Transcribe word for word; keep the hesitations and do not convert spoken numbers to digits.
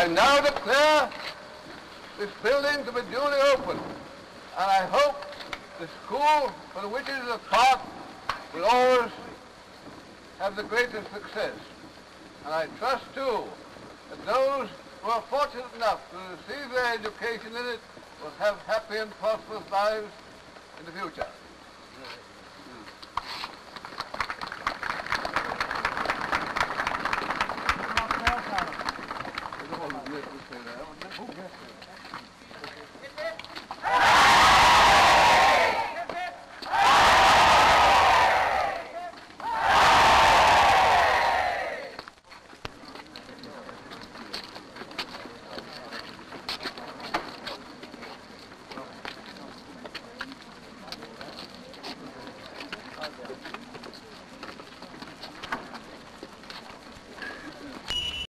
I now declare this building to be duly opened, and I hope the school for which it is a part will always have the greatest success. And I trust, too, that those who are fortunate enough to receive their education in it will have happy and prosperous lives in the future.